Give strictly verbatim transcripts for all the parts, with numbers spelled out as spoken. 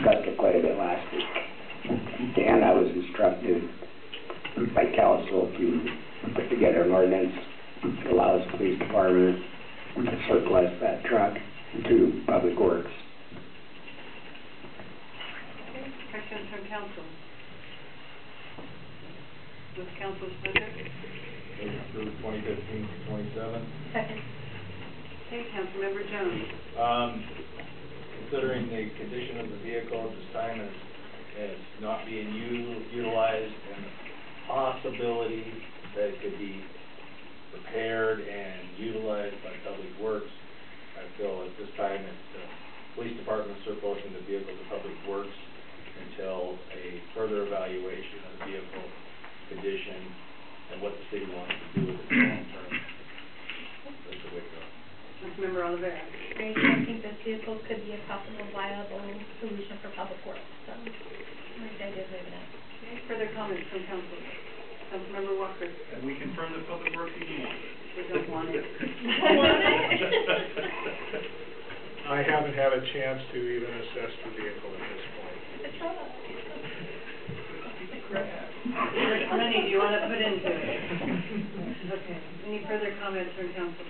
discussed it quite a bit last week. Dan, I was instructed by council to put together an ordinance that allows the police department to surplus that truck to Public Works. Okay, questions from council? With Council Member? Approve twenty fifteen to twenty-seven. Second. Okay, Councilmember Jones. Um, considering the condition of the vehicle at this time is, is not being used, utilized, and the possibility that it could be repaired and utilized by Public Works, I feel at this time it's the police department surplusing the vehicle to Public Works until a further evaluation of the vehicle condition and what the city wants to do with it long term. That's the way to go. Councilmember Olivera. I think this vehicle could be a possible viable solution for Public Works. So, I think I did maybe that. Okay, further comments from council? Councilmember Walker. And we confirm that Public Works even wants it. We don't want it. I haven't had a chance to even assess the vehicle at this point. It's all up. How many do you want to put into it? Okay. Any further comments from council?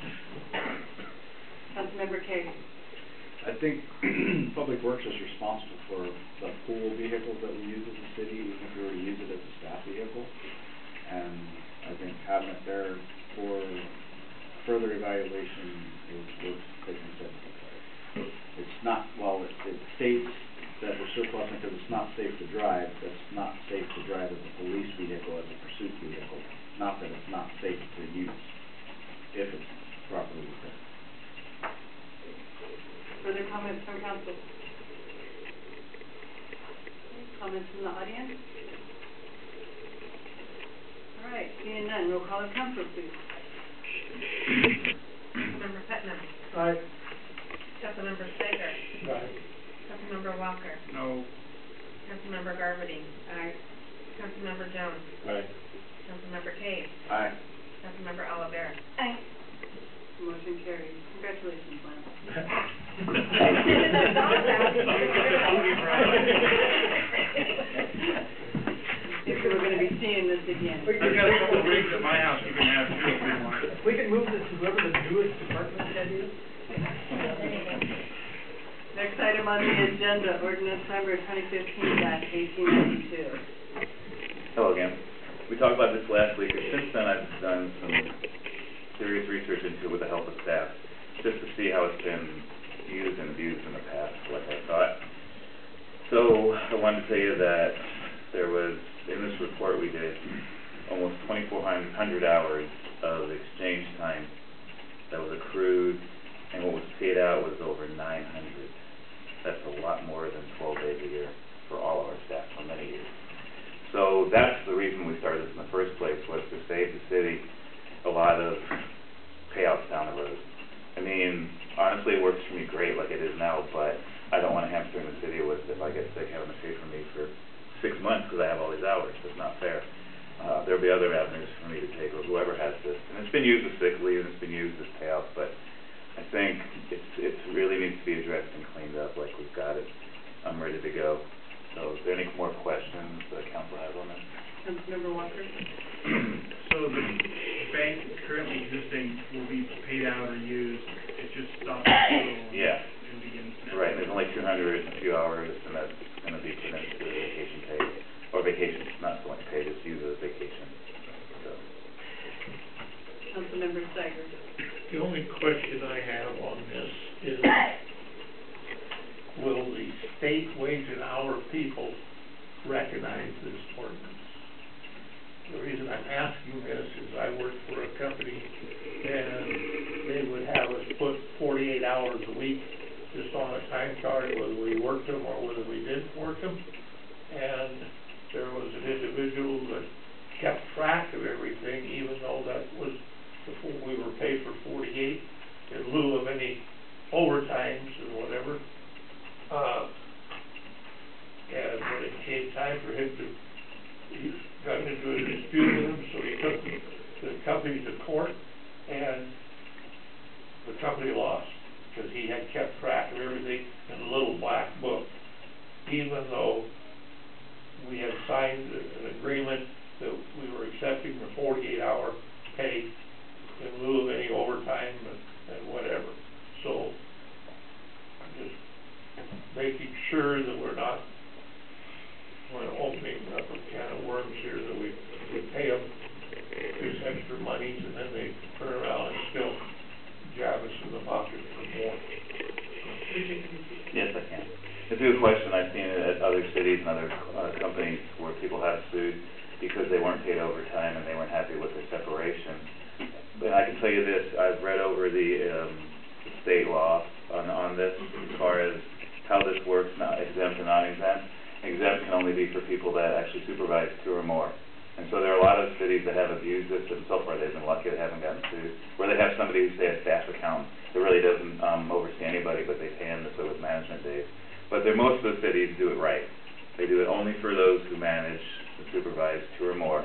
Councilmember Cave. I think Public Works is responsible for the pool vehicles that we use as a city, even if we were to use it as a staff vehicle. And I think having it there for further evaluation is worth taking a step. It's not, well, it, it states that we're surplusing because it's not safe to drive. That's not safe to drive as a police vehicle, as a pursuit vehicle. Not that it's not safe to use, if it's properly repaired. Further comments from council? Comments from the audience? All right, seeing none, roll call of council, please. Councilmember Putnam. Aye. Councilmember Sager. Aye. Councilmember Walker. No. Councilmember Garvidy. Aye. Councilmember Jones. Aye. Councilmember Cave. Aye. Councilmember Olivera. Aye. Motion carries. Congratulations, Lana. If we were going to be seeing this again. We've got a couple of rigs at my house you can have two if you want. We can move this to whoever the newest department head is. Next item on the agenda, ordinance number twenty fifteen dash eighteen ninety-two. Hello again. We talked about this last week, and since then I've done some serious research into it with the help of staff, just to see how it's been used and abused in the past, like I thought. So I wanted to tell you that there was, in this report we did, almost twenty-four hundred hours of exchange time that was accrued, and what was paid out was over nine hundred. That's a lot more than twelve days a year for all of our staff for many years. So that's the reason we started this in the first place, was to save the city a lot of payouts down the road. I mean, honestly, it works for me great like it is now, but I don't want to hamstring the city with, if I get sick, having to pay for me for six months because I have all these hours. That's not fair. Uh, there'll be other avenues for me to take, or whoever has this. And it's been used as sick leave, and it's been used as payouts, but I think it's, it really needs to be addressed and cleaned up. Like, we've got it. I'm ready to go. So is there any more questions the council has on this? Councilmember Walker. So the bank currently existing will be paid out or used. It just stops. Yeah. And begins now. Right. There's only two hundred in a few hours, and that's going to be put into the vacation pay. Or vacation. It's not so much pay. Just use it as vacation. So. Councilmember Steger. The only question I have on this is, will the state wage and hour people recognize this ordinance? The reason I'm asking this is I work for a company and they would have us put forty-eight hours a week just on a time card, whether we worked them or whether we didn't work them. And there was an individual that kept track of everything, even though that was before we were paid for forty-eight in lieu of any overtimes and whatever. Uh, and when it came time for him to, he got into a dispute with him, so he took the company to court, and the company lost because he had kept track of everything in a little black book. He agreement that we were accepting the forty-eight hour pay in lieu of any overtime and, and whatever. So I'm just making sure that we're not we're opening up a can of worms here that we, we pay them these extra monies and then they turn around and still jab us in the pocket for more. Yes, I can. It's a good question. I've seen it at other cities and other uh, companies where people have sued because they weren't paid overtime and they weren't happy with their separation. But I can tell you this, I've read over the um, state law on, on this as far as how this works, not exempt or non-exempt. Exempt can only be for people that actually supervise two or more. And so there are a lot of cities that have abused this, and so far they've been lucky they haven't gotten sued, where they have somebody who's, say, a staff accountant that really doesn't um, oversee anybody, but they pay him this way with management days. But most of the cities do it right. They do it only for those who manage and supervise two or more.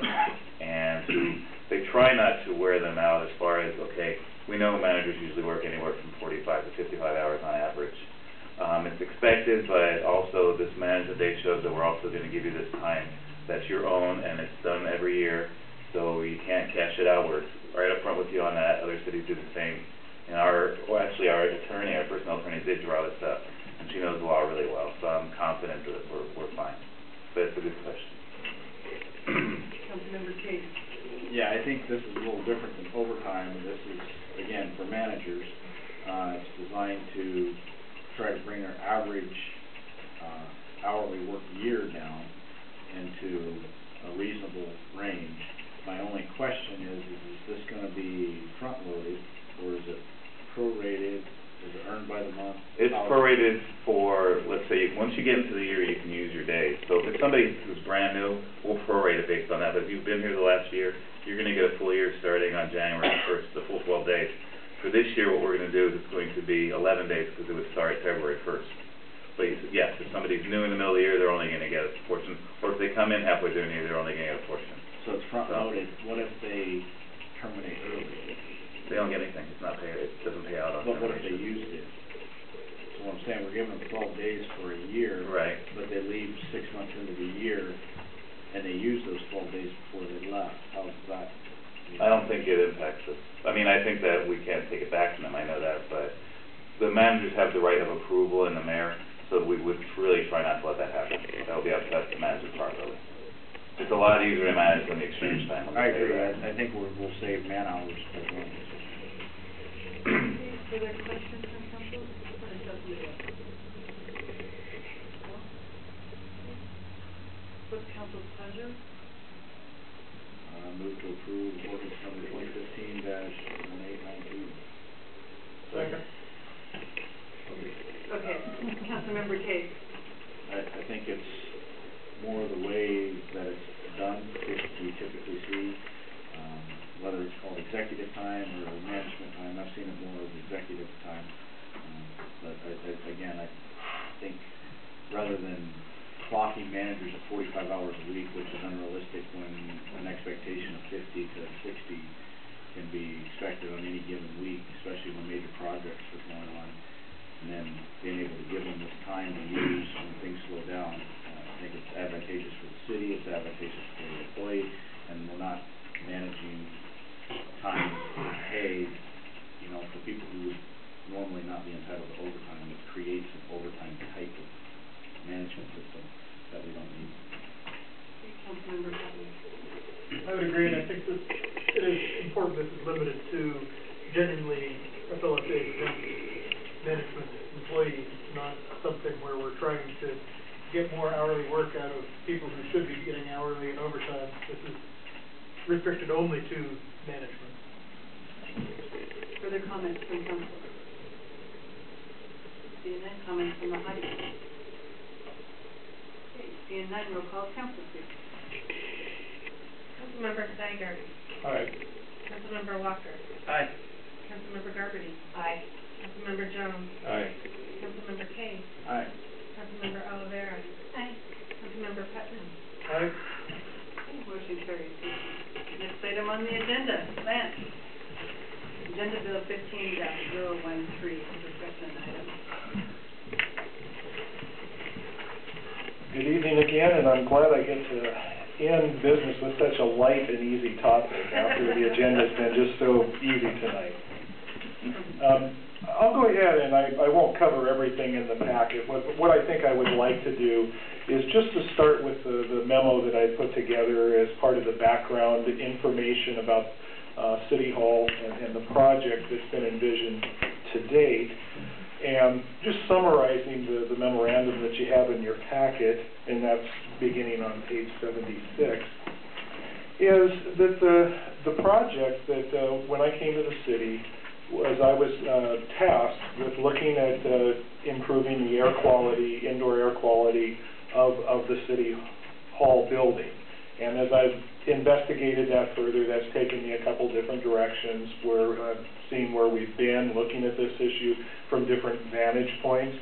And who they try not to wear them out as far as, okay, we know managers usually work anywhere from forty-five to fifty-five hours on average. Um, it's expected, but also this management day shows that we're also going to give you this time that's your own, and it's done every year, so you can't cash it out. We're right up front with you on that. Other cities do the same. And our, well, actually, our attorney, our personnel attorney, did draw this up, and she knows the law really well, so I'm confident that we're, we're fine. But it's a good question. Councilmember Cave. Yeah, I think this is a little different than overtime. This is, again, for managers. Uh, it's designed to try to bring our average uh, hourly work year down into a reasonable range. My only question is, is, is this going to be front-loaded, or is it prorated? Is it earned by the month? It's How prorated for, let's say, once you get into the year, you can use your days. So if it's somebody who's brand new, we'll prorate it based on that. But if you've been here the last year, you're going to get a full year starting on January first, the full twelve days. For this year, what we're going to do is it's going to be eleven days because it would start February first. But yes, if somebody's new in the middle of the year, they're only going to get a portion. Or if they come in halfway through the year, they're only going to get a portion. So it's front-loaded. So what if they terminate early? They don't get anything. It's not paid. It doesn't pay out on termination. But what if they used it? So what I'm saying, we're giving them twelve days for a year. Right. But they leave six months into the year, and they use those twelve days before they left. How's that? I don't think it impacts us. I mean, I think that we can't take it back from them, I know that, but the managers have the right of approval and the mayor, so we would really try not to let that happen. That would be up to us to manage the part, really. It's a lot easier to manage than the exchange time. I agree. I, I think we're, we'll save man hours. Are there questions from council? What's council's pleasure? Uh, move to approve ordinance number twenty fifteen dash one eight nine two. Second. Okay. Councilmember Cave. I, I think it's more the way that it's done, which we typically see, um, whether it's called executive time or management time. I've seen it more as executive time. Um, but I, I, again, I think rather than clocking managers at forty-five hours a week, which is unrealistic when an expectation of fifty to sixty can be expected on any given week, especially when major projects are going on, and then being able to give them this time to use when things slow down. Uh, I think it's advantageous for the city, it's advantageous for the employee, and we're not managing time for pay, you know, for people who would normally not be entitled to overtime. It creates an overtime type of management system that we don't need. I would agree, and I think that it is important this is limited to genuinely affiliated management employees, not something where we're trying to get more hourly work out of people who should be getting hourly and overtime. This is restricted only to management. Further comments from council? Seeing none, comments from the audience? Seeing none, roll call. Council, please. Councilmember Steger. Aye. Councilmember Walker. Aye. Councilmember Garvidy. Aye. Councilmember Jones. Aye. Councilmember Cave. Aye. Councilmember Olivera. Aye. Councilmember Putnam. Aye. Motion carries. Next item on the agenda, Lance. Agenda Bill fifteen dash zero one three, discussion item. Good evening again, and I'm glad I get to end business with such a light and easy topic after the agenda's been just so easy tonight. Um, I'll go ahead, and I, I won't cover everything in the packet. What, what I think I would like to do is just to start with the, the memo that I put together as part of the background information about uh, City Hall and, and the project that's been envisioned to date, and just summarizing the, the memorandum that you have in your packet, and that's beginning on page seventy-six, is that the, the project that uh, when I came to the city, as I was uh, tasked with looking at uh, improving the air quality, indoor air quality of, of the City Hall building. And as I've investigated that further, that's taken me a couple different directions. We're uh, seeing where we've been, looking at this issue from different vantage points.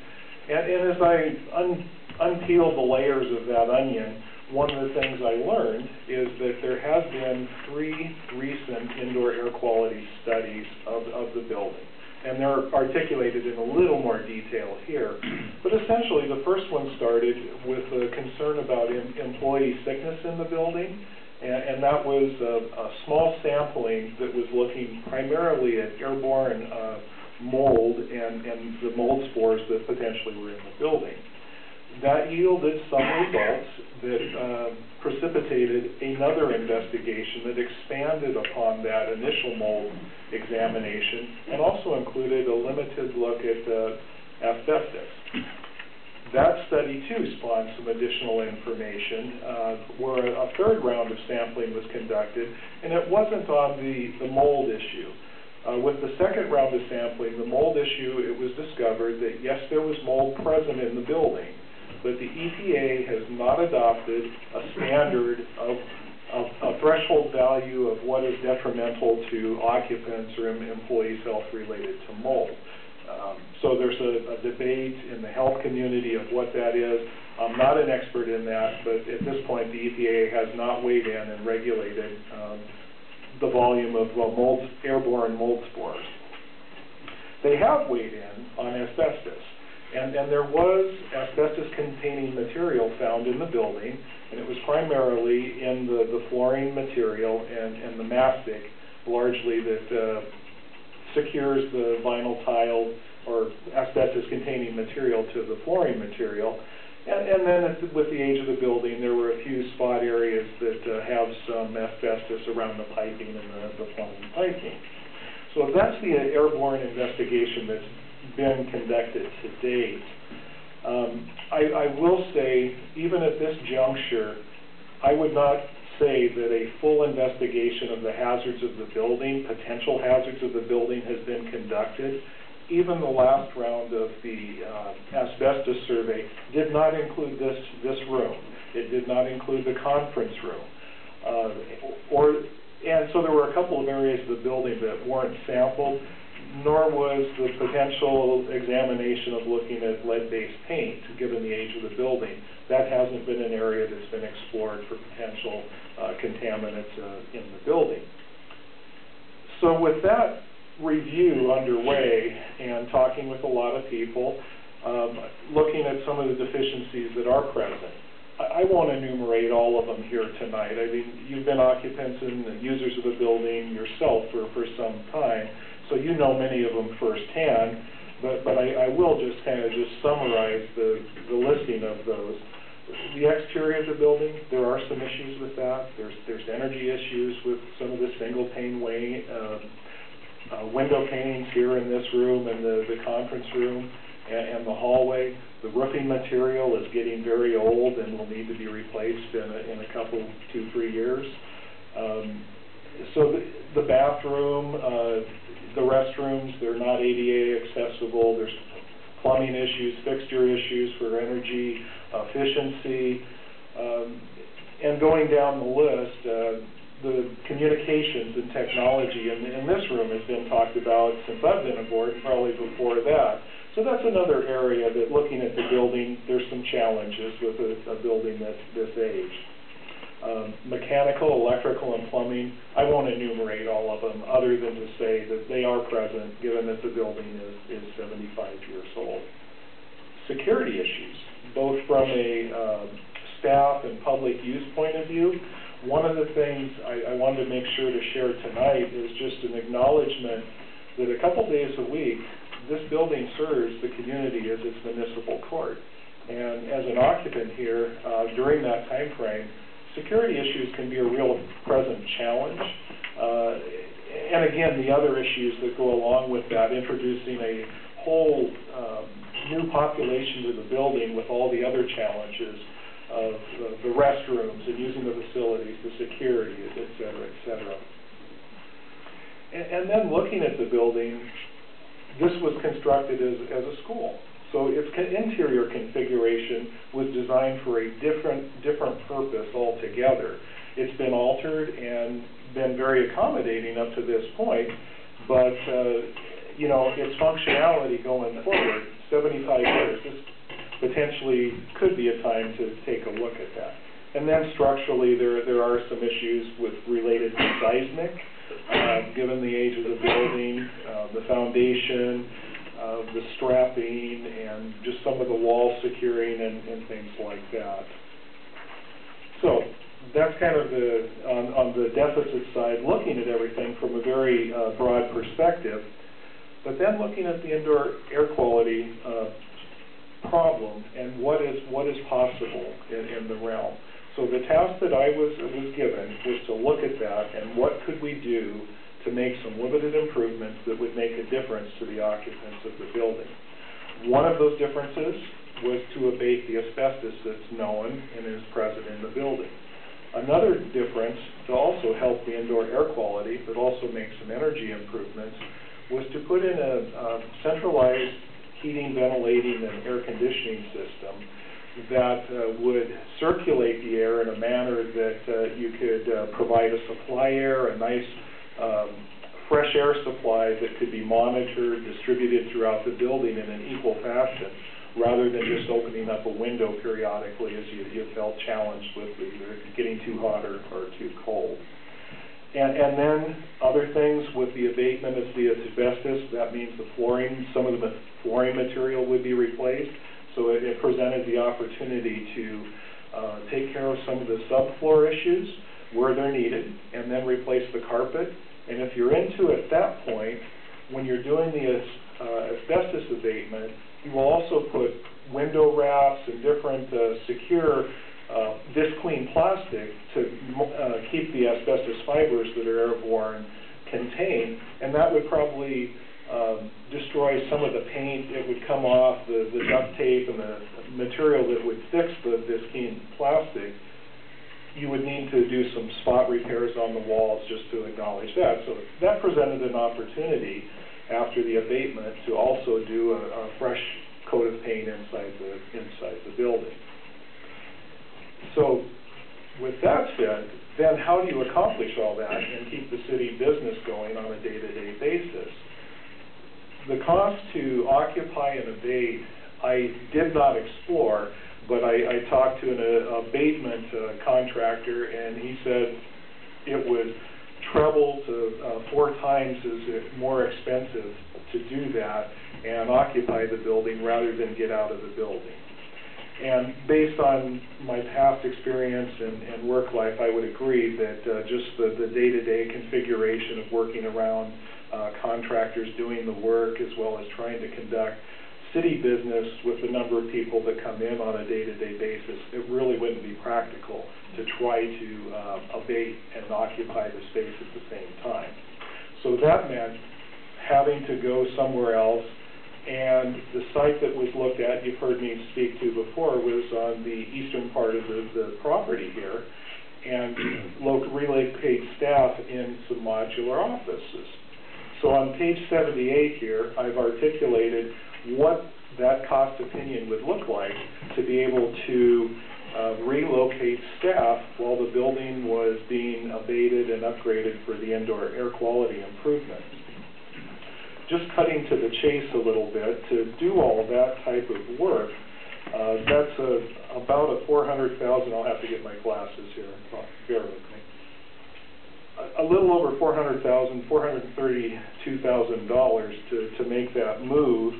And, and as I un unpeel the layers of that onion, one of the things I learned is that there have been three recent indoor air quality studies of, of the building. And they're articulated in a little more detail here. But essentially, the first one started with a concern about em employee sickness in the building. And, and that was a, a small sampling that was looking primarily at airborne uh, mold and, and the mold spores that potentially were in the building. That yielded some results that uh, precipitated another investigation that expanded upon that initial mold examination and also included a limited look at uh, asbestos. That study, too, spawned some additional information uh, where a third round of sampling was conducted, and it wasn't on the, the mold issue. Uh, with the second round of sampling, the mold issue, it was discovered that, yes, there was mold present in the building, but the E P A has not adopted a standard of, of a threshold value of what is detrimental to occupants or employees' health related to mold. Um, so there's a, a debate in the health community of what that is. I'm not an expert in that, but at this point the E P A has not weighed in and regulated um, the volume of well, mold, airborne mold spores. They have weighed in on asbestos. And, and there was asbestos-containing material found in the building, and it was primarily in the, the flooring material and, and the mastic, largely, that uh, secures the vinyl tile or asbestos-containing material to the flooring material. And, and then with the age of the building, there were a few spot areas that uh, have some asbestos around the piping and the, the plumbing piping. So that's the airborne investigation that's been conducted to date. Um, I, I will say, even at this juncture, I would not say that a full investigation of the hazards of the building, potential hazards of the building, has been conducted. Even the last round of the uh, asbestos survey did not include this, this room. It did not include the conference room. Uh, or, and so there were a couple of areas of the building that weren't sampled, nor was the potential examination of looking at lead-based paint, given the age of the building. That hasn't been an area that's been explored for potential uh, contaminants uh, in the building. So with that review underway and talking with a lot of people, um, looking at some of the deficiencies that are present, I, I won't enumerate all of them here tonight. I mean, you've been occupants and users of the building yourself for, for some time, so you know many of them firsthand, but, but I, I will just kind of just summarize the, the listing of those. The exterior of the building, there are some issues with that. There's, there's energy issues with some of the single pane way, uh, uh, window panes here in this room and the, the conference room and, and the hallway. The roofing material is getting very old and will need to be replaced in a, in a couple, two, three years. Um, so the, the bathroom, uh, the restrooms, they're not A D A accessible. There's plumbing issues, fixture issues for energy efficiency. Um, and going down the list, uh, the communications and technology in, in this room has been talked about since I've been aboard, probably before that. So that's another area that, looking at the building, there's some challenges with a, a building that's this age. Um, mechanical, electrical, and plumbing, I won't enumerate all of them other than to say that they are present, given that the building is, is seventy-five years old. Security issues, both from a um, staff and public use point of view, one of the things I, I wanted to make sure to share tonight is just an acknowledgement that a couple days a week, this building serves the community as its municipal court. And as an occupant here, uh, during that time frame, security issues can be a real present challenge. Uh, and again, the other issues that go along with that, introducing a whole um, new population to the building with all the other challenges of uh, the restrooms and using the facilities, the security, et cetera, et cetera. And, and then looking at the building, this was constructed as, as a school. So its interior configuration was designed for a different, different purpose altogether. It's been altered and been very accommodating up to this point, but uh, you know, its functionality going forward, seventy-five years, this potentially could be a time to take a look at that. And then structurally, there, there are some issues with related to seismic, uh, given the age of the building, uh, the foundation, uh, the strapping, and just some of the wall securing and, and things like that. So that's kind of the, on, on the deficit side, looking at everything from a very uh, broad perspective. But then looking at the indoor air quality uh, problem and what is, what is possible in, in the realm. So the task that I was, was given was to look at that and what could we do to make some limited improvements that would make a difference to the occupants of the building. One of those differences was to abate the asbestos that's known and is present in the building. Another difference to also help the indoor air quality but also make some energy improvements was to put in a, a centralized heating, ventilating, and air conditioning system that uh, would circulate the air in a manner that uh, you could uh, provide a supply air, a nice um, fresh air supply that could be monitored, distributed throughout the building in an equal fashion, rather than just opening up a window periodically as you, you felt challenged with either getting too hot or, or too cold. And, and then other things with the abatement of the asbestos, that means the flooring, some of the flooring material would be replaced. So it, it presented the opportunity to uh, take care of some of the subfloor issues where they're needed and then replace the carpet. And if you're into at that point, when you're doing the uh, asbestos abatement, you will also put window wraps and different uh, secure Uh, this clean plastic to uh, keep the asbestos fibers that are airborne contained, and that would probably um, destroy some of the paint. It would come off the, the duct tape and the material that would fix the, this clean plastic. You would need to do some spot repairs on the walls just to acknowledge that. So that presented an opportunity after the abatement to also do a, a fresh coat of paint inside the, inside the building. So with that said, then how do you accomplish all that and keep the city business going on a day-to-day basis? The cost to occupy and abate, I did not explore, but I, I talked to an uh, abatement uh, contractor, and he said it was treble to uh, four times as more expensive to do that and occupy the building rather than get out of the building. And based on my past experience and, and work life, I would agree that uh, just the day-to-day configuration of working around uh, contractors doing the work as well as trying to conduct city business with the number of people that come in on a day-to-day basis, it really wouldn't be practical to try to uh, abate and occupy the space at the same time. So that meant having to go somewhere else. And the site that was looked at, you've heard me speak to before, was on the eastern part of the, the property here, and relocate paid staff in some modular offices. So on page seventy-eight here, I've articulated what that cost opinion would look like to be able to uh, relocate staff while the building was being abated and upgraded for the indoor air quality improvements. Just cutting to the chase a little bit, to do all that type of work, uh, that's a, about a four hundred thousand dollars, I'll have to get my glasses here, bear with me, a, a little over four hundred thousand dollars, four hundred thirty-two thousand dollars to, to make that move.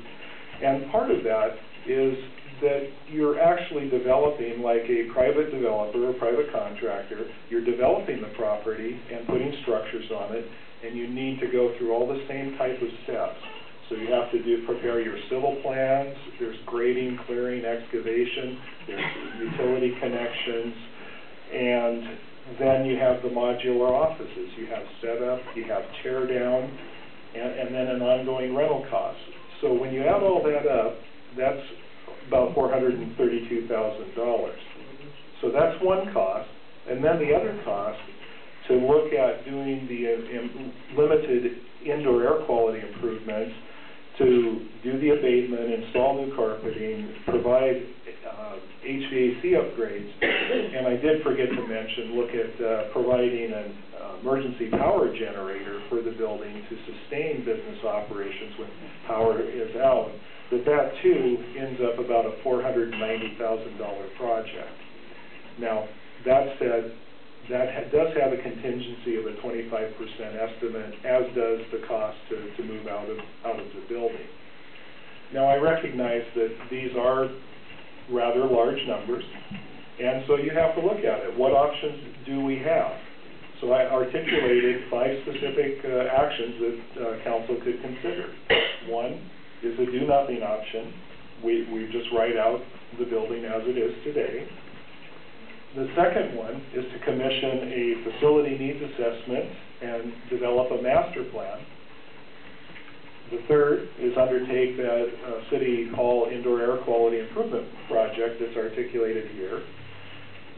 And part of that is that you're actually actually developing like a private developer or private contractor. You're developing the property and putting structures on it, and you need to go through all the same type of steps. So you have to do prepare your civil plans, there's grading, clearing, excavation, there's utility connections, and then you have the modular offices. You have setup, you have tear down, and, and then an ongoing rental cost. So when you add all that up, that's about four hundred thirty-two thousand dollars. So that's one cost. And then the other cost to look at doing the uh, um, limited indoor air quality improvements, to do the abatement, install new carpeting, provide uh, H V A C upgrades, and I did forget to mention, look at uh, providing an uh, emergency power generator for the building to sustain business operations when power is out. But that too ends up about a four hundred ninety thousand dollar project. Now, that said, that ha does have a contingency of a twenty-five percent estimate, as does the cost to, to move out of, out of the building. Now, I recognize that these are rather large numbers, and so you have to look at it. What options do we have? So I articulated five specific uh, actions that uh, council could consider. One is a do-nothing option. We, we just write out the building as it is today. The second one is to commission a facility needs assessment and develop a master plan. The third is undertake that uh, City Hall indoor air quality improvement project that's articulated here.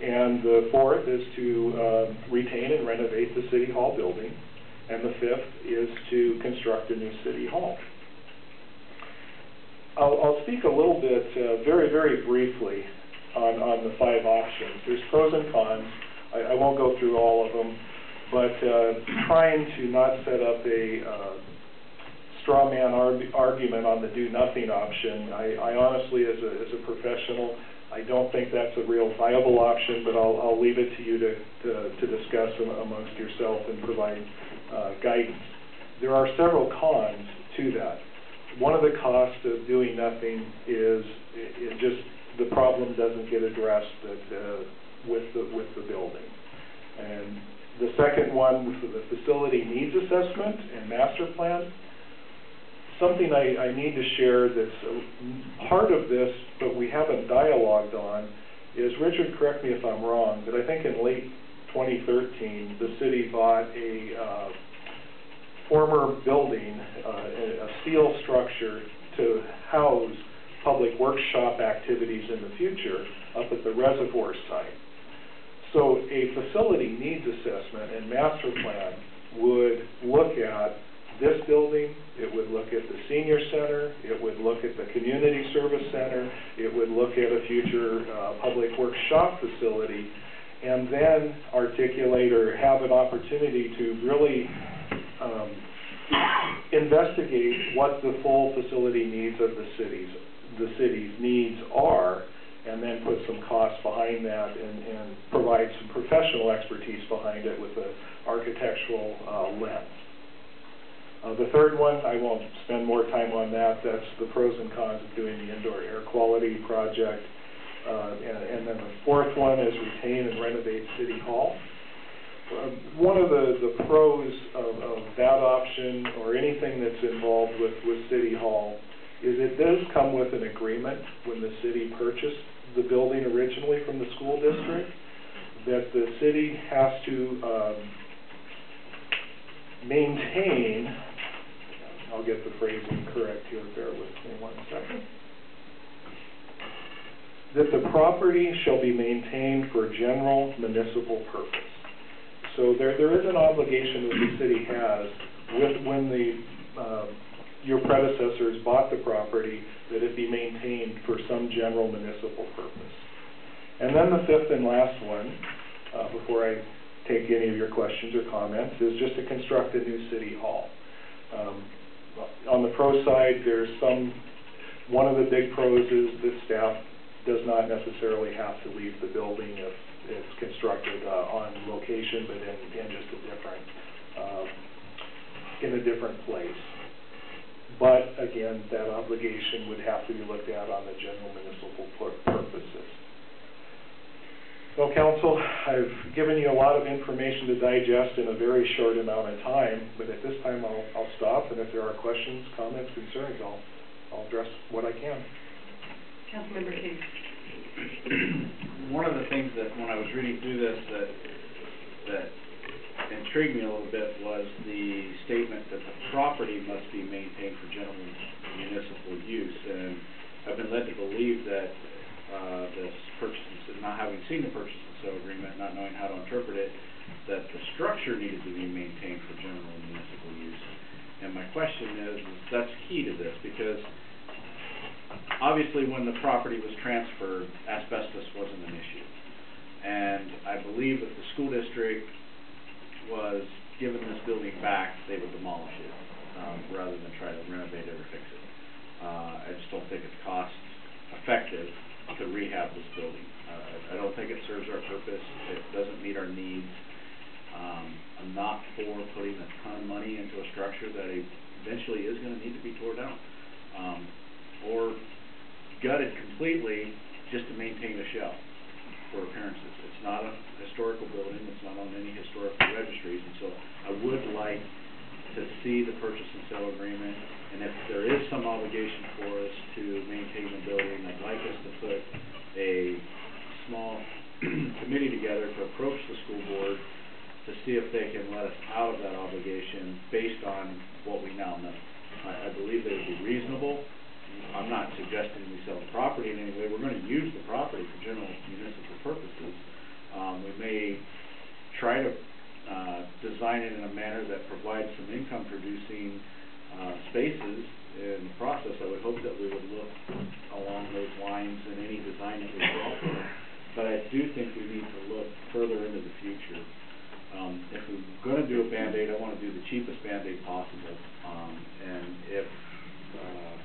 And the fourth is to uh, retain and renovate the City Hall building. And the fifth is to construct a new City Hall. I'll, I'll speak a little bit uh, very, very briefly On, on the five options. There's pros and cons. I, I won't go through all of them, but uh, trying to not set up a uh, straw man arg argument on the do-nothing option, I, I honestly, as a, as a professional, I don't think that's a real viable option, but I'll, I'll leave it to you to, to, to discuss amongst yourself and provide uh, guidance. There are several cons to that. One of the costs of doing nothing is it, it just the problem doesn't get addressed that, uh, with, the, with the building. And the second one, for the facility needs assessment and master plan, something I, I need to share that's a part of this, but we haven't dialogued on, is, Richard, correct me if I'm wrong, but I think in late twenty thirteen, the city bought a uh, former building, uh, a steel structure to house public workshop activities in the future up at the reservoir site. So a facility needs assessment and master plan would look at this building, it would look at the senior center, it would look at the community service center, it would look at a future uh, public workshop facility, and then articulate or have an opportunity to really um, investigate what the full facility needs of the cities the city's needs are, and then put some costs behind that, and, and provide some professional expertise behind it with an architectural uh, lens. Uh, the third one, I won't spend more time on that. That's the pros and cons of doing the indoor air quality project. Uh, and, and then the fourth one is retain and renovate City Hall. Uh, one of the, the pros of, of that option, or anything that's involved with, with City Hall, is it does come with an agreement when the city purchased the building originally from the school district that the city has to um, maintain, I'll get the phrasing correct here, bear with me one second, that the property shall be maintained for general municipal purpose. So there, there is an obligation that the city has with, when the um, your predecessors bought the property, that it be maintained for some general municipal purpose. And then the fifth and last one, uh, before I take any of your questions or comments, is just to construct a new City Hall. Um, on the pro side, there's some, one of the big pros is that staff does not necessarily have to leave the building if it's constructed uh, on location, but in, in just a different, um, in a different place. But again, that obligation would have to be looked at on the general municipal purposes. Well, Council, I've given you a lot of information to digest in a very short amount of time, but at this time I'll, I'll stop, and if there are questions, comments, concerns, I'll, I'll address what I can. Councilmember Cave. One of the things that when I was reading through this that, that intrigued me a little bit was the statement that the property must be maintained for general municipal use, and I've been led to believe that uh, this purchase, not having seen the purchase and sale agreement, not knowing how to interpret it, that the structure needed to be maintained for general municipal use. And my question is, is that's key to this, because obviously when the property was transferred, asbestos wasn't an issue, and I believe that the school district was given this building back, they would demolish it um, rather than try to renovate it or fix it. Uh, I just don't think it's cost effective to rehab this building. Uh, I don't think it serves our purpose. It doesn't meet our needs. Um, I'm not for putting a ton of money into a structure that eventually is going to need to be torn down um, or gutted completely just to maintain a shell for appearances. It's not a historical building, it's not on any historical registries, and so I would like to see the purchase and sale agreement, and if there is some obligation for us to maintain the building, I'd like us to put a small committee together to approach the school board to see if they can let us out of that obligation based on what we now know. I, I believe that it would be reasonable. I'm not suggesting we sell the property in any way. We're going to use the property for general municipal purposes. Um, we may try to uh, design it in a manner that provides some income-producing uh, spaces in the process. I would hope that we would look along those lines in any design that we offer. But I do think we need to look further into the future. Um, if we're going to do a Band-Aid, I want to do the cheapest Band-Aid possible. Um, and if... Uh,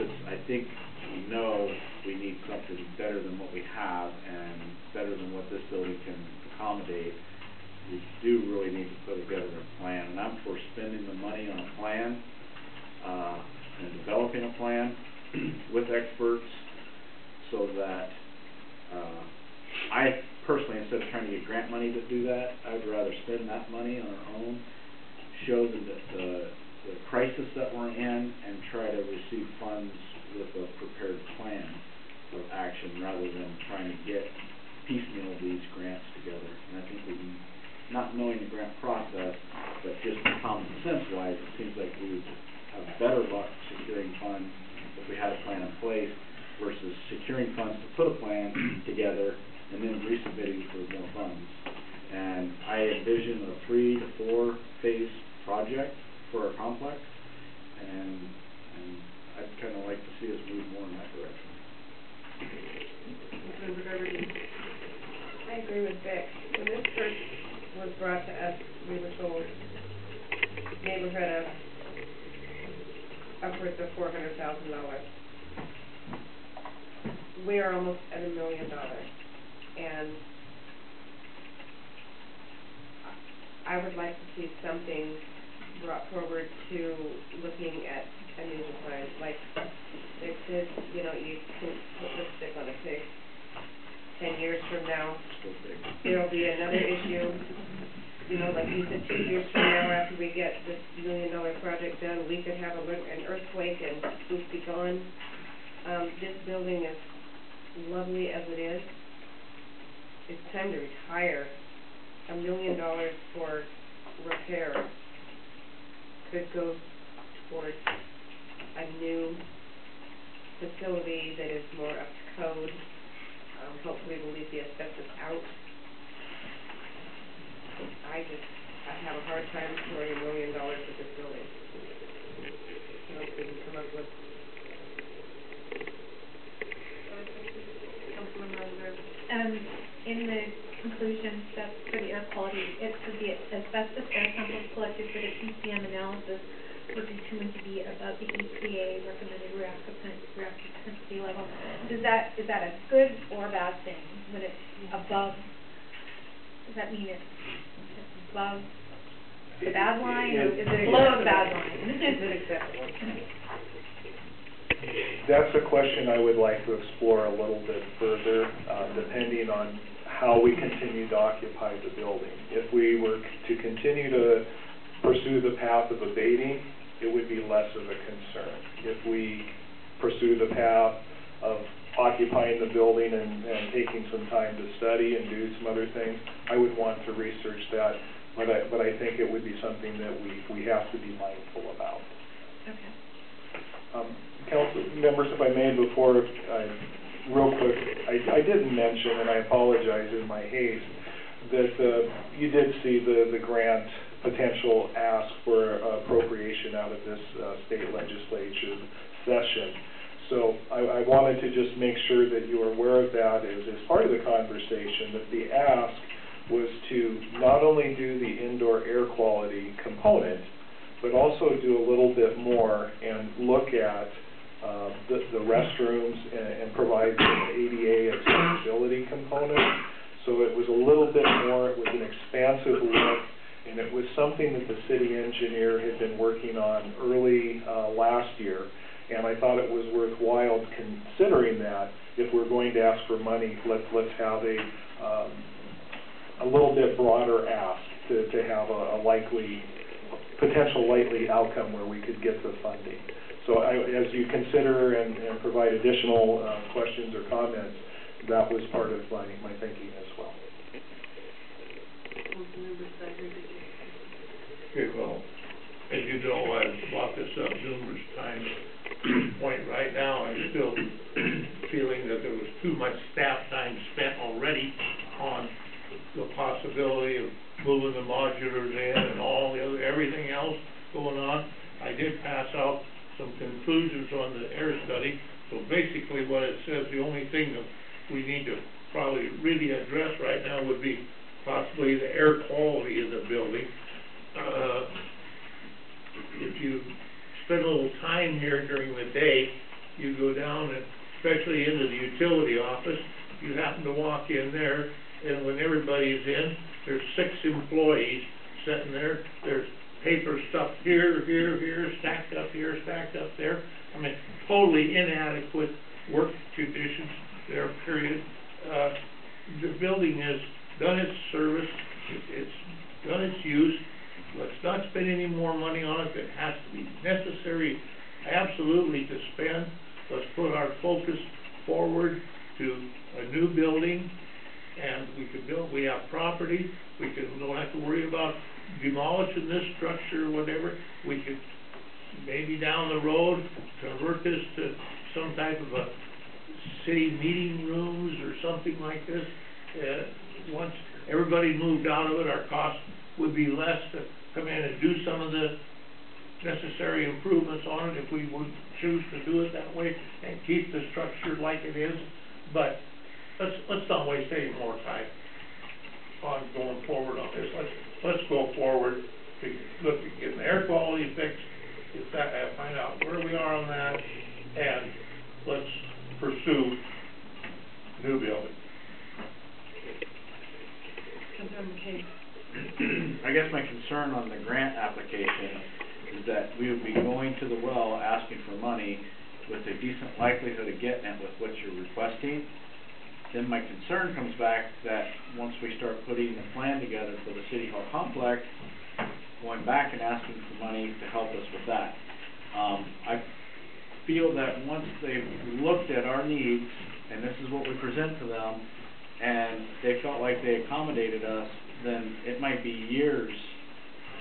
Since I think we know we need something better than what we have and better than what this building can accommodate, we do really need to put together a plan. And I'm for spending the money on a plan uh, and developing a plan with experts so that uh, I personally, instead of trying to get grant money to do that, I'd rather spend that money on our own, show them that the the crisis that we're in and try to receive funds with a prepared plan of action rather than trying to get piecemeal these grants together. And I think we, not knowing the grant process, but just common sense-wise, it seems like we would have better luck securing funds if we had a plan in place versus securing funds to put a plan together and then resubmitting for more funds. And I envision a three to four phase project for our complex, and, and I'd kind of like to see us move more in that direction. I agree with Vic. When this first was brought to us, we were told neighborhood of upwards of four hundred thousand dollars. We are almost at a million dollars, and I would like to see something brought forward to looking at a new design. Like, it says, you know, you can put lipstick on a pig. Ten years from now, there'll be another issue. You know, like you said, two years from now, after we get this million dollar project done, we could have a, an earthquake and we'd be gone. Um, this building is lovely as it is. It's time to retire. A million dollars for repair could go towards a new facility that is more up to code. Um, hopefully we'll leave the asbestos out. I just, I have a hard time throwing a million dollars at this building. I hope we can come up with. Um, in the conclusion steps for the air quality, it could be asbestos air samples collected for the P C M analysis were determined to be above the E P A recommended reactivity level. Does that is that a good or a bad thing? When it's above, does that mean it's above the bad line, or is it below the bad line? Is it acceptable? That's a question I would like to explore a little bit further, uh, depending on how we continue to occupy the building. If we were to continue to pursue the path of abating, it would be less of a concern. If we pursue the path of occupying the building and, and taking some time to study and do some other things, I would want to research that, but I, but I think it would be something that we, we have to be mindful about. Okay. Um, Council members, if I may, before, uh, real quick, I, I didn't mention, and I apologize in my haste, that uh, you did see the, the grant potential ask for appropriation out of this uh, state legislative session. So I, I wanted to just make sure that you are aware of that as, as part of the conversation, that the ask was to not only do the indoor air quality component, but also do a little bit more and look at uh, the, the restrooms and, and provide an A D A accessibility component. So it was a little bit more, it was an expansive look, and it was something that the city engineer had been working on early uh, last year, and I thought it was worthwhile considering that if we're going to ask for money, let's, let's have a, um, a little bit broader ask to, to have a, a likely, potential likely outcome where we could get the funding. So I, as you consider and, and provide additional uh, questions or comments, that was part of my, my thinking as well. Councilmember Sager. Okay, well, as you know, I've brought this up numerous times. Point right now, I'm still feeling that there was too much staff time spent already on the possibility of moving the modulars in and all the other, everything else going on. I did pass out some conclusions on the air study. So basically what it says, the only thing that we need to probably really address right now would be possibly the air quality of the building. Uh, if you spend a little time here during the day, you go down, and especially into the utility office, you happen to walk in there, and when everybody's in, there's six employees sitting there, there's paper stuff here, here, here, stacked up here, stacked up there. I mean, totally inadequate work conditions there, period. Uh, the building has done its service, it's done its use. Let's not spend any more money on it that has to be necessary, absolutely, to spend. Let's put our focus forward to a new building, and we can build, we have property, we can, don't have to worry about demolishing this structure or whatever. We could maybe down the road convert this to some type of a city meeting rooms or something like this. Uh, once everybody moved out of it, our cost would be less to come in and do some of the necessary improvements on it if we would choose to do it that way and keep the structure like it is. But let's let's not waste any more time on going forward on this. Let's let's go forward to look at getting the air quality fixed, that, uh, find out where we are on that, and let's pursue new building. Councilmember Cave. I guess my concern on the grant application is that we would be going to the well asking for money with a decent likelihood of getting it with what you're requesting. Then my concern comes back that once we start putting the plan together for the City Hall complex, going back and asking for money to help us with that. Um, I feel that once they've looked at our needs, and this is what we present to them, and they felt like they accommodated us, then it might be years,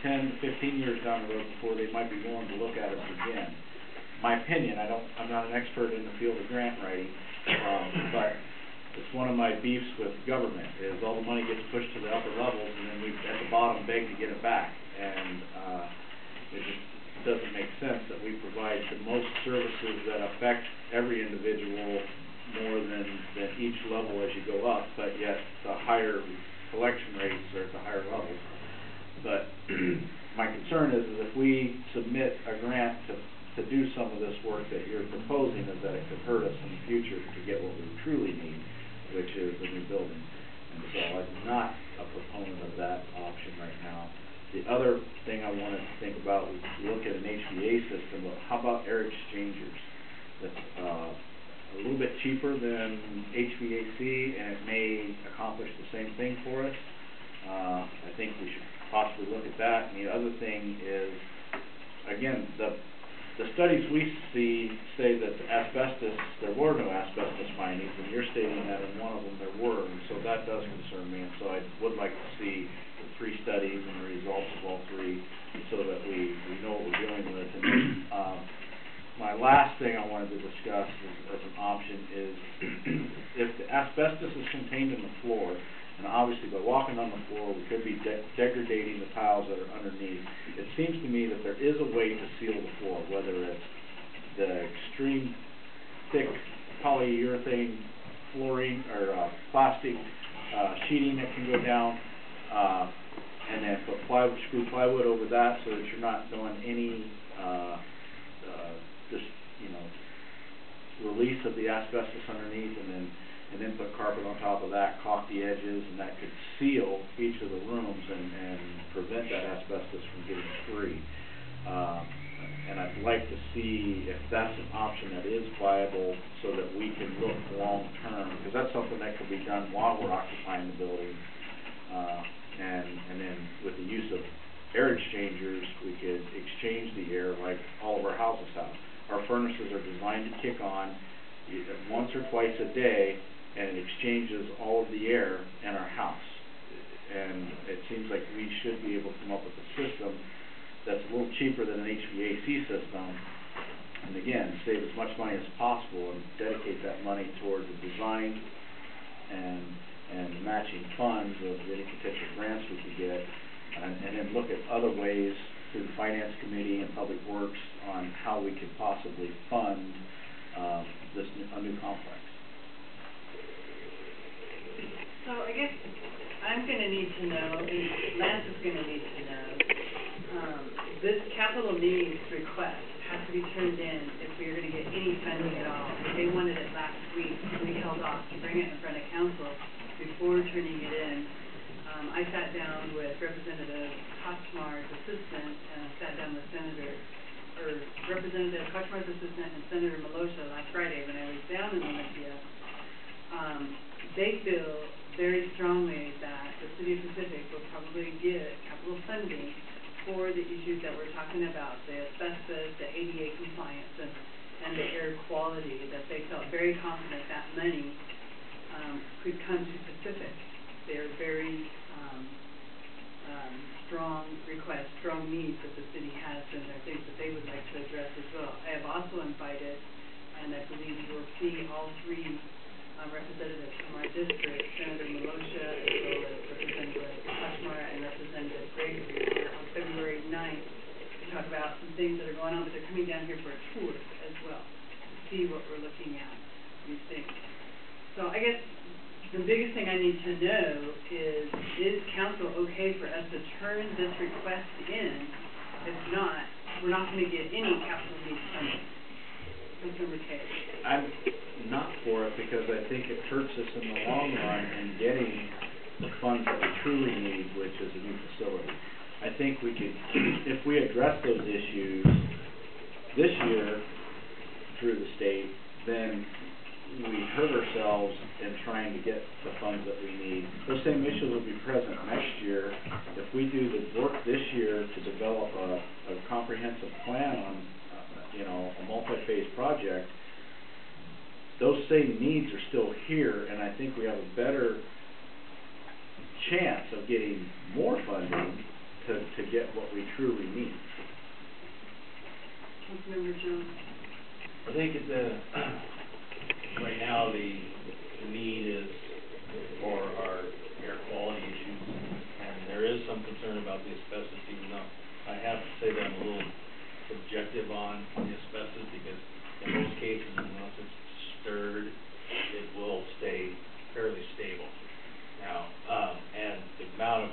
ten to fifteen years down the road before they might be willing to look at us again. My opinion, I don't, I'm not an expert in the field of grant writing, um, but it's one of my beefs with government, is all the money gets pushed to the upper levels and then we, at the bottom, beg to get it back. And uh, it just doesn't make sense that we provide the most services that affect every individual more than, than each level as you go up, but yet the higher collection rates are at the higher levels. But my concern is, is if we submit a grant to to do some of this work that you're proposing, is that it could hurt us in the future to get what we truly need, which is a new building. And so I'm not a proponent of that option right now. The other thing I wanted to think about was look at an H V A C system, but how about air exchangers? That's in H V A C, and it may accomplish the same thing for us. Uh, I think we should possibly look at that. And the other thing is, again, the the studies we see say that the asbestos, there were no asbestos findings, and you're stating that in one of them there were, and so that does concern me. And so I would like to see the three studies and the results of all three, so that we, we know what we're dealing with. And um, my last thing I wanted to discuss as, as an option is if the asbestos is contained in the floor, and obviously by walking on the floor, we could be de degrading the tiles that are underneath. It seems to me that there is a way to seal the floor, whether it's the extreme thick polyurethane flooring or uh, plastic uh, sheeting that can go down, uh, and then put plywood, screw plywood over that so that you're not doing any uh, uh, just, you know, release of the asbestos underneath, and then and then put carpet on top of that, caulk the edges, and that could seal each of the rooms and, and prevent that asbestos from getting free. Um, and I'd like to see if that's an option that is viable so that we can look long term, because that's something that could be done while we're occupying the building. Uh, and, and then with the use of air exchangers, we could exchange the air like all of our houses have. Our furnaces are designed to kick on once or twice a day, and it exchanges all of the air in our house. And it seems like we should be able to come up with a system that's a little cheaper than an H V A C system, and again, save as much money as possible and dedicate that money toward the design and, and matching funds of any potential grants we could get, and, and then look at other ways through the Finance Committee and Public Works on how we could possibly fund um, this new, a new complex. So I guess I'm going to need to know, and Lance is going to need to know, um, this capital needs request has to be turned in if we're going to get any funding at all. They wanted it last week. We held off to bring it in front of council before turning it in. Um, I sat down with Representative Koshmar's assistant, and I sat down with Senator, or Representative Koshmar's assistant and Senator Maloshka last Friday when I was down in Olympia. Um, they feel very strongly that the City of Pacific will probably get capital funding for the issues that we're talking about, the asbestos, the A D A compliance, and, and the air quality, that they felt very confident that money um, could come to Pacific. They're very um, um, strong requests, strong needs that the city has, and there are things that they would like to address as well. I have also invited, and I believe you will see all three Uh, representatives from our district, Senator Maloshka, as well as Representative Kashmara and Representative Gregory, on February ninth to talk about some things that are going on, but they're coming down here for a tour as well to see what we're looking at, these things. So I guess the biggest thing I need to know is, is council okay for us to turn this request in? If not, we're not going to get any capital needs funding. Councilmember Cave. I'm not for it because I think it hurts us in the long run in getting the funds that we truly need, which is a new facility. I think we could, if we address those issues this year through the state, then we hurt ourselves in trying to get the funds that we need. Those same issues will be present next year. If we do the work this year to develop a, a comprehensive plan on you know, a multi-phase project, those same needs are still here, and I think we have a better chance of getting more funding to, to get what we truly need. Councilmember Jones. I think that the, right now the, the need is for our air quality issues, and there is some concern about the asbestos, even though I have to say that I'm a little subjective on the asbestos, because in most cases, unless it's stirred, it will stay fairly stable. Now, um, and the amount of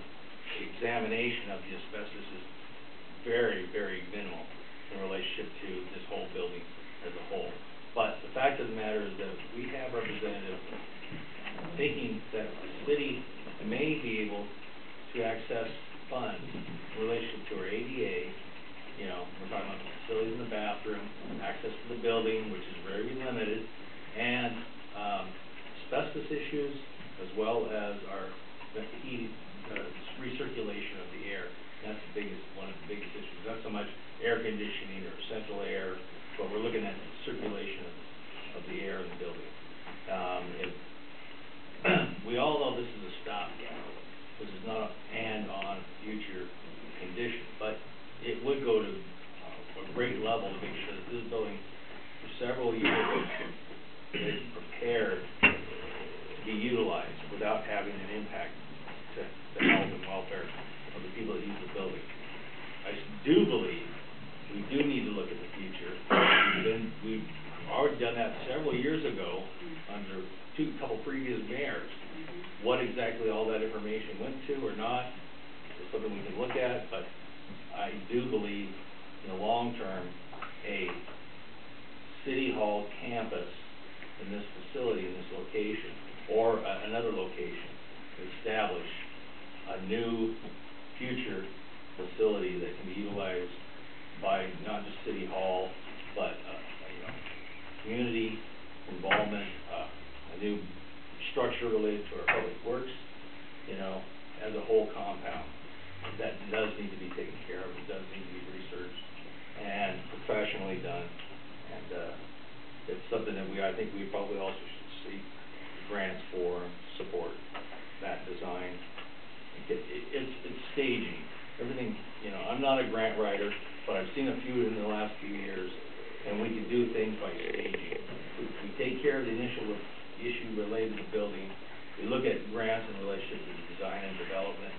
examination of the asbestos is very, very minimal in relationship to this whole building as a whole. But the fact of the matter is that we have representatives thinking that the city may be able to access funds in relation to our A D A. You know, we're talking about facilities in the bathroom, access to the building, which is very limited, and um, justice issues, as well as our that's the e uh, recirculation of the air. That's the biggest one of the biggest issues. Not so much air conditioning or central air, but we're looking at the circulation of, of the air in the building. Um, it, we all know this is a stopgap. This is not a hand-on future condition, but it would go to uh, a great level to make sure that this building, for several years, is prepared to be utilized without having an impact to the health and welfare of the people that use the building. I do believe we do need to look at the future. We've, been, we've already done that several years ago under two couple previous mayors. What exactly all that information went to or not is something we can look at, but I do believe in the long term a City Hall campus in this facility, in this location, or uh, another location, to establish a new future facility that can be utilized by not just City Hall, but uh, you know, community involvement, uh, a new structure related to our public works, you know, as a whole compound. That does need to be taken care of, it does need to be researched and professionally done. And uh, it's something that we, I think we probably also should seek grants for and support that design. It, it, it's, it's staging. Everything, you know, I'm not a grant writer, but I've seen a few in the last few years, and we can do things by staging. We, we take care of the initial issue related to building. We look at grants in relationship to design and development,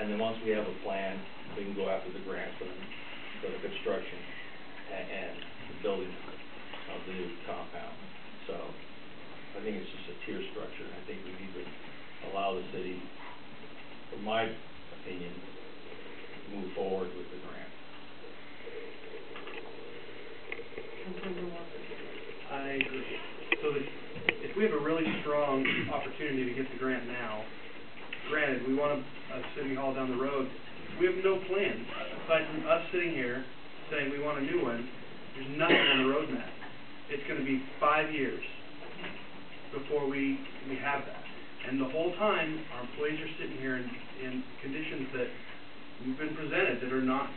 and then once we have a plan, we can go after the grants for the, for the construction and, and the building of the new compound. So I think it's just a tier structure. I think we need to allow the city, in my opinion, to move forward with the grant. I agree. So the if we have a really strong opportunity to get the grant now, granted, we want a, a city hall down the road, we have no plan. Aside from us sitting here saying we want a new one, there's nothing on the roadmap. It's going to be five years before we, we have that. And the whole time, our employees are sitting here in, in conditions that we've been presented that are not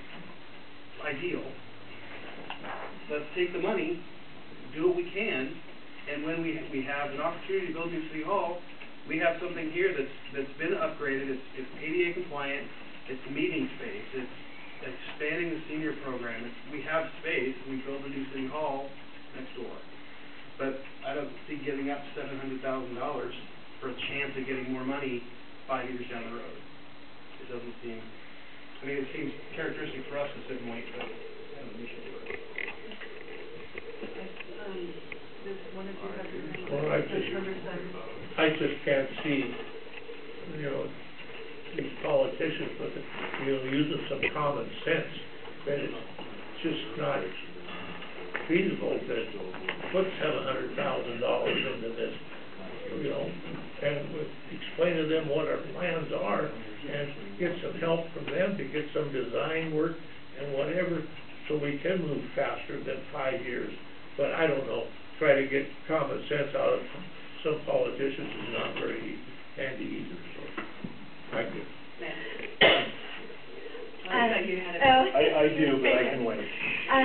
ideal. Let's take the money, do what we can, and when we we have an opportunity to build new City Hall, we have something here that's that's been upgraded. It's, it's A D A compliant. It's meeting space. It's expanding the senior program. It's, we have space. We build a new City Hall next door. But I don't see giving up seven hundred thousand dollars for a chance of getting more money five years down the road. It doesn't seem. I mean, it seems characteristic for us to sit and wait, but I don't think we should do it. One of your representatives. Well, I just, I just can't see, you know, these politicians with it, you know, using some common sense that it's just not feasible to put seven hundred thousand dollars into this, you know, and with, explain to them what our plans are and get some help from them to get some design work and whatever, so we can move faster than five years. But I don't know. Try to get common sense out of some politicians is not very handy either. So, thank you. Um, I, you had a oh. I, I do, but I can wait. Um,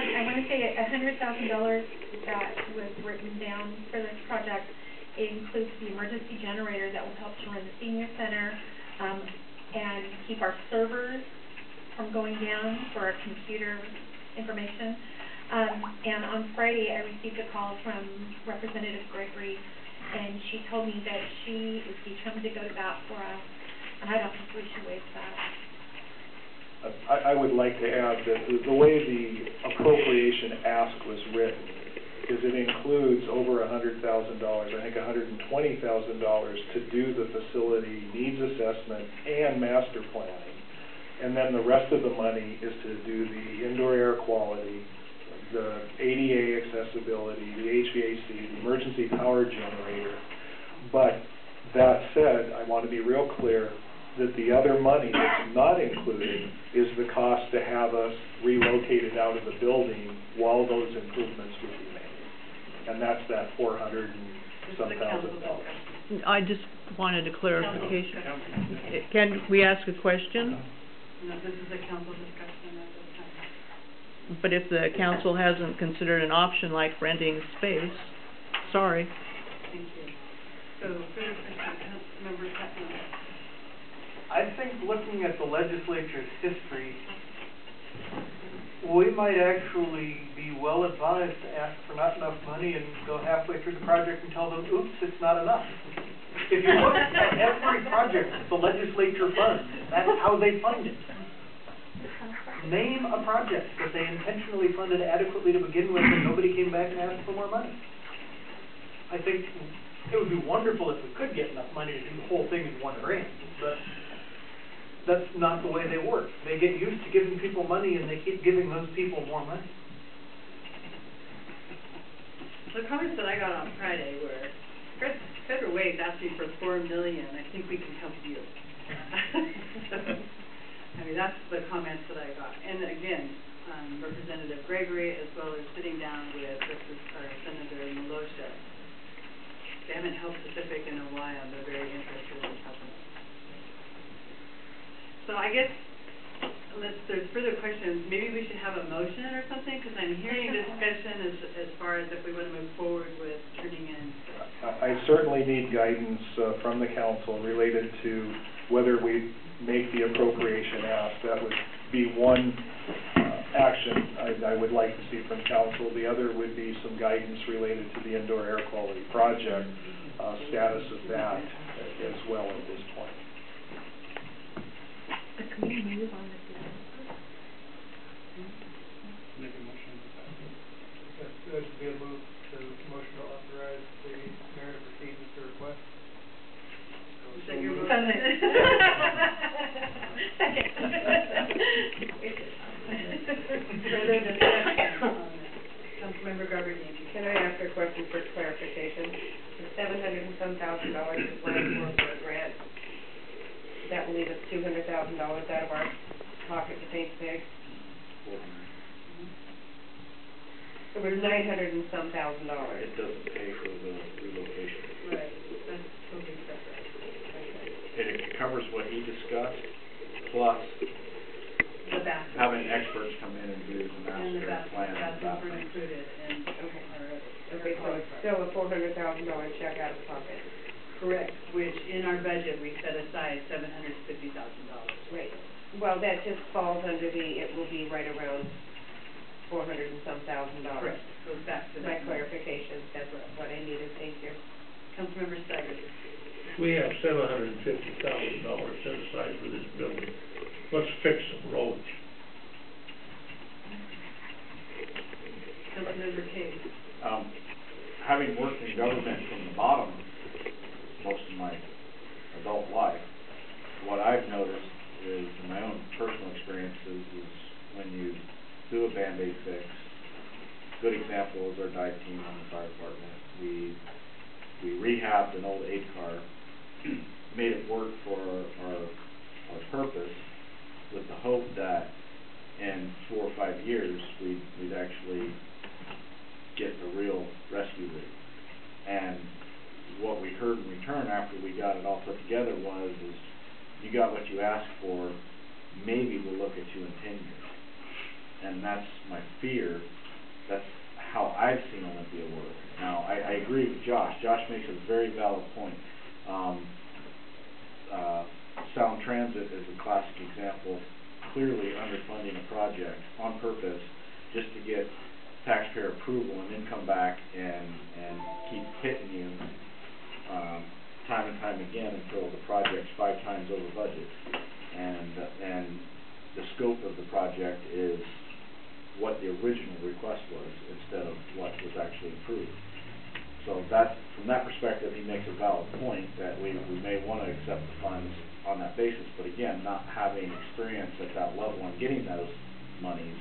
I want to say one hundred thousand dollars that was written down for this project. It includes the emergency generator that will help to run the senior center um, and keep our servers from going down for our computer information. Um, and on Friday, I received a call from Representative Gregory, and she told me that she is determined to go to bat for us, and I don't think we should waste that. Uh, I, I would like to add that the, the way the appropriation ask was written is it includes over one hundred thousand dollars, I think one hundred twenty thousand dollars to do the facility needs assessment and master planning, and then the rest of the money is to do the indoor air quality, the A D A accessibility, the H V A C, the emergency power generator. But that said, I want to be real clear that the other money that's not included is the cost to have us relocated out of the building while those improvements would be made. And that's that four hundred and some thousand dollars. I just wanted a clarification. Can we ask a question? No, this is a council discussion at this time. But if the council hasn't considered an option like renting space, sorry. Thank you. So, further question, Councilmember Kagan. I think looking at the legislature's history, we might actually be well advised to ask for not enough money and go halfway through the project and tell them, oops, it's not enough. If you look at every project the legislature funds, that's how they fund it. Name a project that they intentionally funded adequately to begin with and nobody came back and asked for more money. I think it would be wonderful if we could get enough money to do the whole thing in one grant, but that's not the way they work. They get used to giving people money and they keep giving those people more money. The comments that I got on Friday were, Federal Way is asking for four million dollars. I think we can help you. So, I mean, that's the comments that I got. And again, um, Representative Gregory, as well as sitting down with uh, Senator Maloshka, they haven't helped Pacific in a while. They're very interested in helping us. So I guess, unless there's further questions, maybe we should have a motion or something, because I'm hearing discussion as, as far as if we want to move forward with turning in. I, I certainly need guidance uh, from the council related to whether we make the appropriation ask. That would be one uh, action I, I would like to see from council. The other would be some guidance related to the indoor air quality project, uh, status of that as well at this point. But can we move on this now? Make a motion. That should be a move to motion to authorize the mayor to proceed with the request. Is that your motion? Second. Further discussion on Councilmember Garvidy, can I ask a question for clarification? The seven hundred and some thousand dollars is what I'm for a grant. That will leave us two hundred thousand dollars out of our pocket to pay Pacific. So we're nine hundred and some thousand dollars. It doesn't pay for the relocation. Right. That's totally separate. And it covers what he discussed, plus the bathroom. Having experts come in and do the master plan. And the bathroom are included. And okay. Okay, so it's still a four hundred thousand dollar check out of pocket. Correct, which in our budget we set aside seven hundred fifty thousand dollars. Right. Well, that just falls under the, it will be right around four hundred and some thousand dollars. Correct. Goes back to that. My clarification, that's what I needed. Thank you. Councilmember Steger. We have seven hundred fifty thousand dollars set aside for this building. Let's fix some roads. Councilmember Cave. Um, having worked in government from the bottom, most of my adult life, what I've noticed is, in my own personal experiences, is when you do a Band-Aid fix, good example is our dive team on the fire department. We, we rehabbed an old aid car, made it work for our, our purpose, with the hope that in four or five years we'd, we'd actually get a real rescue rig. And what we heard in return after we got it all put together was, is you got what you asked for, maybe we'll look at you in ten years. And that's my fear. That's how I've seen Olympia work. Now, I, I agree with Josh. Josh makes a very valid point. Um, uh, Sound Transit is a classic example, clearly underfunding a project on purpose just to get taxpayer approval and then come back and, and keep hitting you Um, time and time again until the project's five times over budget, and uh, and the scope of the project is what the original request was instead of what was actually approved. So that, from that perspective, he makes a valid point that we, we may want to accept the funds on that basis, but again, not having experience at that level and getting those monies,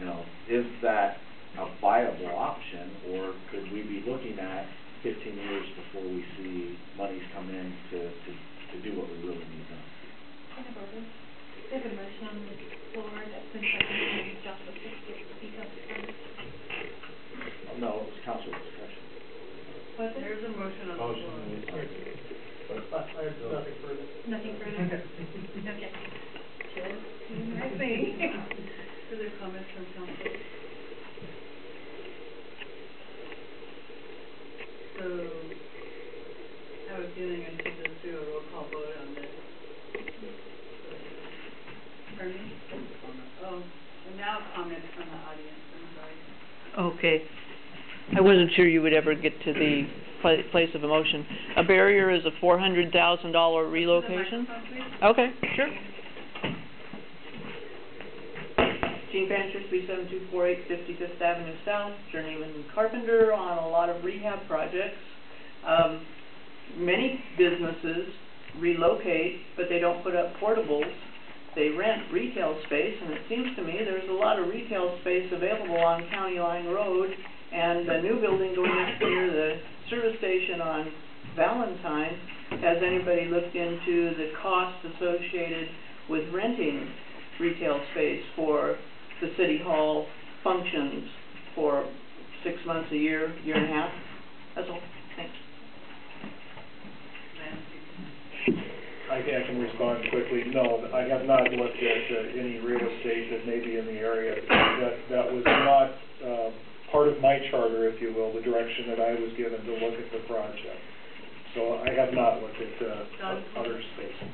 you know, is that a viable option, or could we be looking at fifteen years before we see monies come in to, to, to do what we really need done? Point of order. There's a motion on the floor that's been seconded and Joshua Fisk gets to speak up. No, it was council discussion. Was there? There's a motion on the floor. There's nothing further. Nothing further? Okay. Just nothing. Further comments from council? So, I have a feeling I should just do a roll call vote on this. Pardon me? Oh, and now comments from the audience. I'm sorry. Okay. I wasn't sure you would ever get to the place of emotion. A barrier is a four hundred thousand dollar relocation. Okay, sure. Jean Pancher, three seven two four eight, fifty-fifth Avenue South, journeyman carpenter on a lot of rehab projects. Um, many businesses relocate, but they don't put up portables. They rent retail space, and it seems to me there's a lot of retail space available on County Line Road, and the new building going up near the service station on Valentine. Has anybody looked into the cost associated with renting retail space for the City Hall functions for six months, a year, year and a half? That's all. Thanks. I think I can respond quickly. No, I have not looked at uh, any real estate that may be in the area. That, that was not um, part of my charter, if you will, the direction that I was given to look at the project. So I have not looked at uh, other spaces.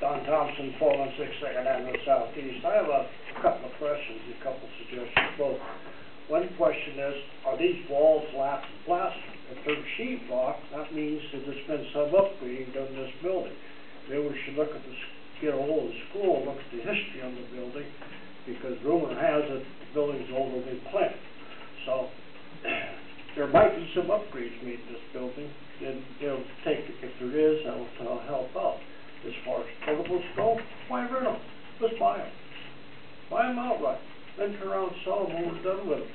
Don Thompson, four one six second Avenue Southeast. I have a couple of questions and a couple of suggestions. Well, one question is, are these walls lath and plaster? If they're sheetrock, that means that there's been some upgrading done in this building. Maybe we should look at the, get a hold of the school and look at the history of the building, because rumor has it the building's older than Clint. So there might be some upgrades made to this building, and they'll take, if there is, that'll, that'll help out. As far as portables go, why rent them? Let's buy them. Buy them outright. Then turn around and sell them when we're done with them,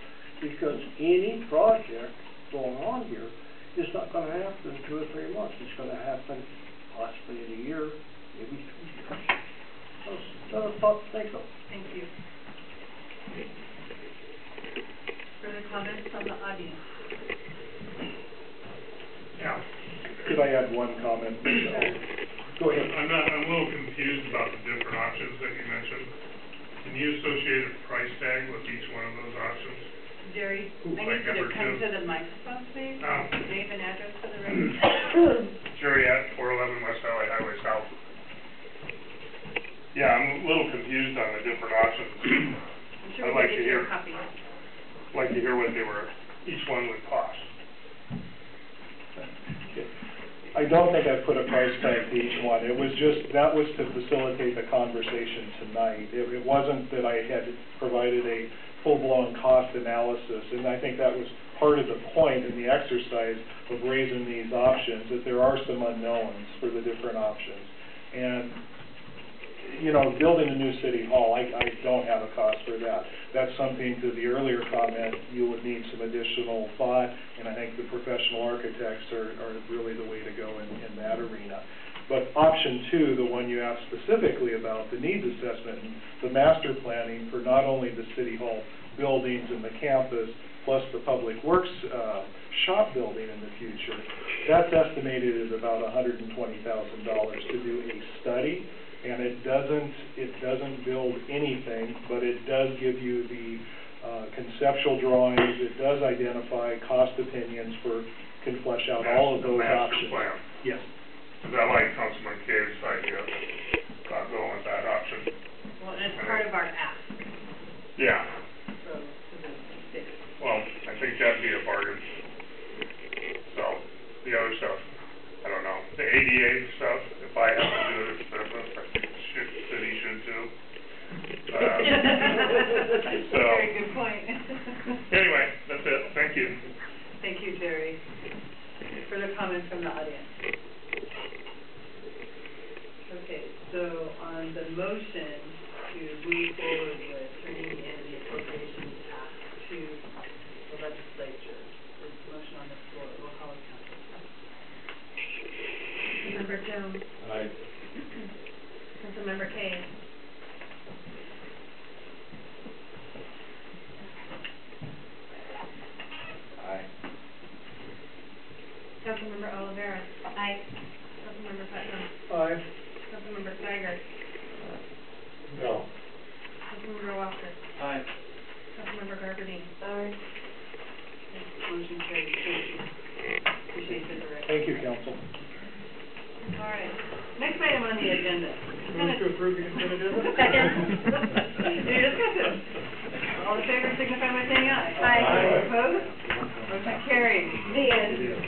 because any project going on here is not going to happen in two or three months. It's going to happen possibly in a year, maybe two years. Another thought to think of. Thank you. Further comments from the audience? Yeah. Could I add one comment? Sure. Go ahead. I'm, not, I'm a little confused about the different options that you mentioned. Can you associate a price tag with each one of those options? Jerry, I need you to come to the microphone, please. Um, Name and address for the record. Jerry at four eleven West Valley Highway South. Yeah, I'm a little confused on the different options. I'm sure I'd like to hear. I'd like to hear what they were. Each one would cost. Okay. I don't think I put a price tag to each one. It was just, that was to facilitate the conversation tonight. It, it wasn't that I had provided a full-blown cost analysis, and I think that was part of the point in the exercise of raising these options, that there are some unknowns for the different options. And, you know, building a new city hall, I, I don't have a cost for that. That's something, to the earlier comment, you would need some additional thought, and I think the professional architects are, are really the way to go in, in that arena. But option two, the one you asked specifically about, the needs assessment, and the master planning for not only the City Hall buildings and the campus, plus the Public Works uh, shop building in the future, that's estimated at about one hundred twenty thousand dollars to do a study, and it doesn't, it doesn't build anything, but it does give you the uh, conceptual drawings, it does identify cost opinions for, can flesh out master, all of those options. Plan. Yes. I like Councilman Cave's idea about going with that option. Well, and it's and part it, of our ask. Yeah. So, well, I think that'd be a bargain. So, the other stuff, I don't know. The A D A stuff, if I have to do it, I think the city should too. Um, so. Very good point. Anyway, that's it. Thank you. Thank you, Jerry. Further comments from the audience? Okay, so on the motion to move forward with turning in the Appropriations Act to the legislature, there's a motion on the floor. We'll call it council. Councilmember Jones. Aye. Councilmember Cave. Aye. Councilmember Putnam. Aye. Councilmember Sager. No. Councilmember Walker. Aye. Councilmember Garvidy. Aye. Motion carries. Appreciate the direction. Thank you, Council. All right. Next item on the agenda. Move to approve the consent agenda. Second. Any discussion? All in favor signify by saying aye. Aye. Aye. Opposed? Motion carries. The end.